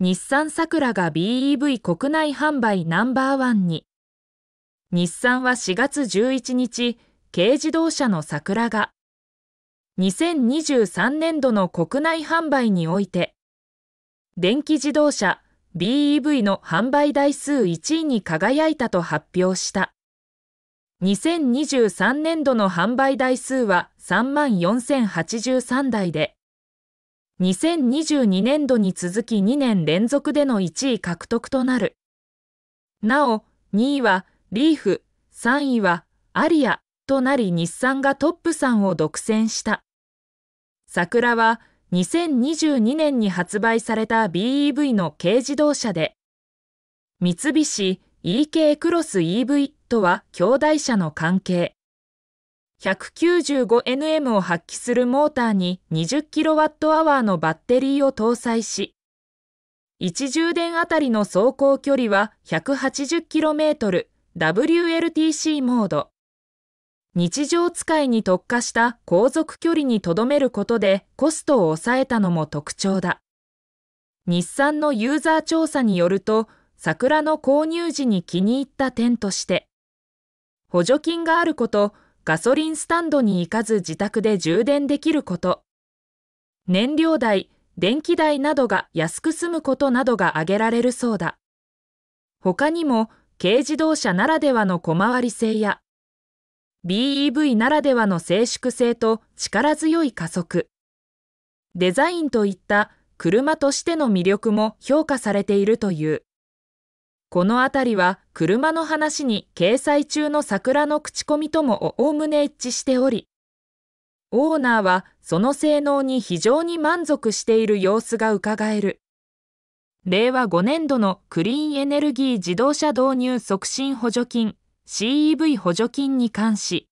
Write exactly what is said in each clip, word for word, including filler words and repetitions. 日産サクラが ビーイーブイ 国内販売ナンバーワンに。日産はしがつじゅういちにち、軽自動車のサクラがにせんにじゅうさんねんどの国内販売において、電気自動車 ビーイーブイ の販売台数いちいに輝いたと発表した。にせんにじゅうさんねんどの販売台数は さんまんよんせんはちじゅうさん 台で、にせんにじゅうにねんどに続きにねんれんぞくでのいちい獲得となる。なお、にいはリーフ、さんいはアリアとなり日産がトップさんを独占した。サクラはにせんにじゅうにねんに発売された ビーイーブイ の軽自動車で、三菱 イーケー クロス イーブイ とは兄弟車の関係。ひゃくきゅうじゅうごエヌエム を発揮するモーターに にじゅうキロワットアワー のバッテリーを搭載し、いち充電あたりの走行距離は ひゃくはちじゅうキロメートル、ダブリューエルティーシー モード。日常使いに特化した航続距離にとどめることでコストを抑えたのも特徴だ。日産のユーザー調査によると、サクラの購入時に気に入った点として、補助金があること、ガソリンスタンドに行かず自宅で充電できること、燃料代、電気代などが安く済むことなどが挙げられるそうだ。他にも、軽自動車ならではの小回り性や、ビーイーブイ ならではの静粛性と力強い加速、デザインといった車としての魅力も評価されているという。このあたりは車の話に掲載中のサクラの口コミともおおむね一致しており、オーナーはその性能に非常に満足している様子がうかがえる。れいわごねんどのクリーンエネルギー自動車導入促進補助金 シーイーブイ 補助金に関し、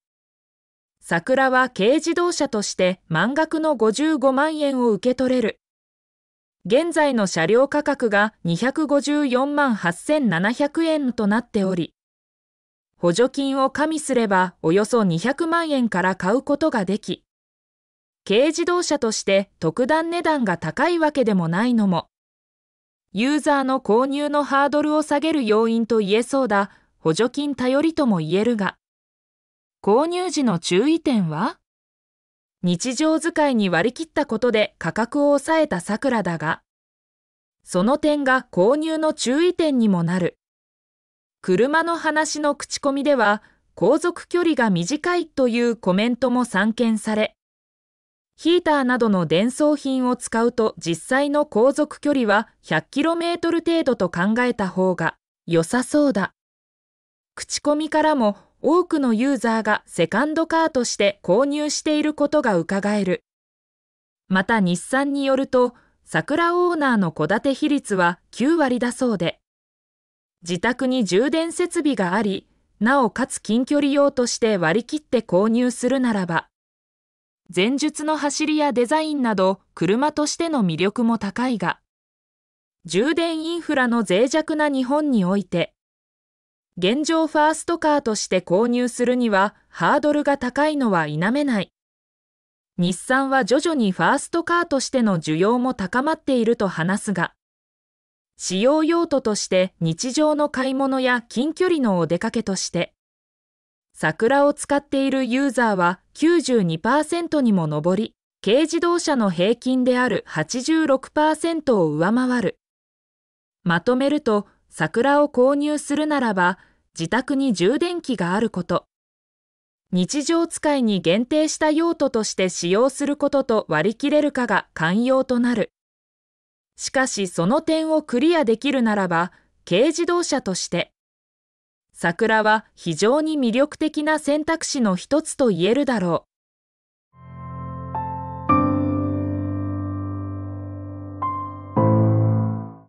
サクラは軽自動車として満額のごじゅうごまんえんを受け取れる。現在の車両価格がにひゃくごじゅうよんまんはっせんななひゃくえんとなっており、補助金を加味すればおよそにひゃくまんえんから買うことができ、軽自動車として特段値段が高いわけでもないのも、ユーザーの購入のハードルを下げる要因と言えそうだ補助金頼りとも言えるが、購入時の注意点は？日常使いに割り切ったことで価格を抑えたサクラだが、その点が購入の注意点にもなる。車の話の口コミでは、航続距離が短いというコメントも散見され、ヒーターなどの電装品を使うと実際の航続距離は ひゃくキロメートル 程度と考えた方が良さそうだ。口コミからも、多くのユーザーがセカンドカーとして購入していることがうかがえる。また日産によると、サクラオーナーの戸建て比率はきゅうわりだそうで、自宅に充電設備があり、なおかつ近距離用として割り切って購入するならば、前述の走りやデザインなど車としての魅力も高いが、充電インフラの脆弱な日本において、現状ファーストカーとして購入するにはハードルが高いのは否めない。日産は徐々にファーストカーとしての需要も高まっていると話すが、使用用途として日常の買い物や近距離のお出かけとして、サクラを使っているユーザーは きゅうじゅうにパーセント にも上り、軽自動車の平均である はちじゅうろくパーセント を上回る。まとめると、サクラを購入するならば、自宅に充電器があること、日常使いに限定した用途として使用することと割り切れるかが肝要となる。しかしその点をクリアできるならば、軽自動車として、サクラは非常に魅力的な選択肢の一つと言えるだろう。